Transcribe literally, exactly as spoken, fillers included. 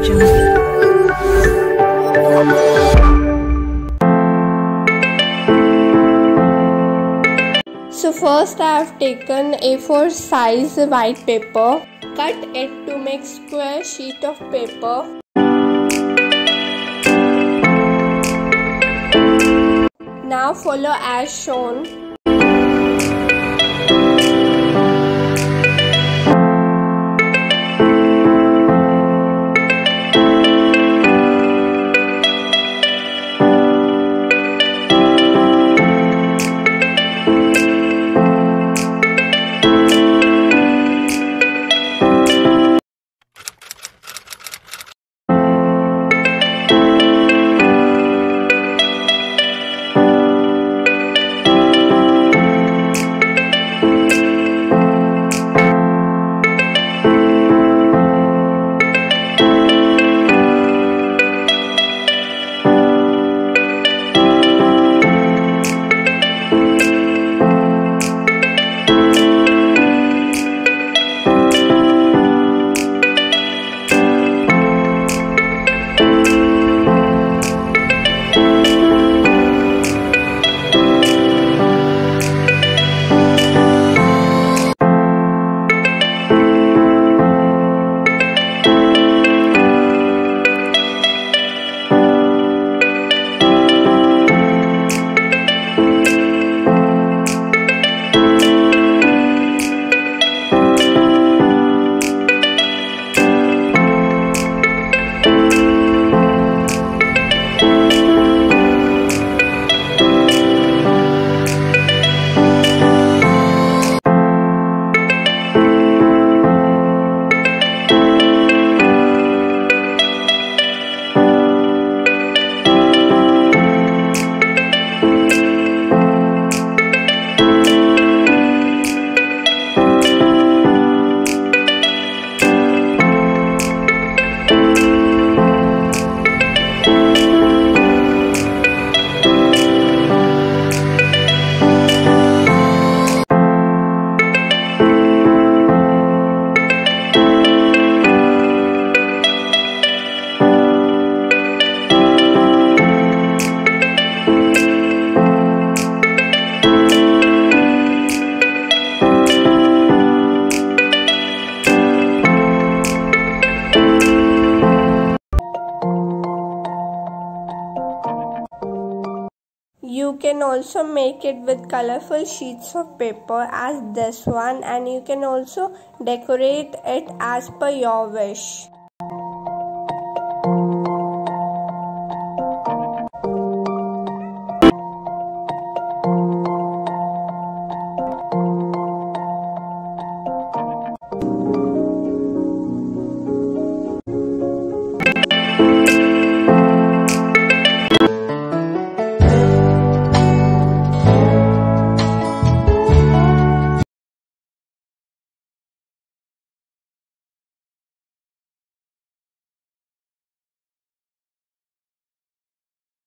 So first I have taken A four size white paper, cut it to make square sheet of paper. Now follow as shown. You can also make it with colorful sheets of paper as this one, and you can also decorate it as per your wish.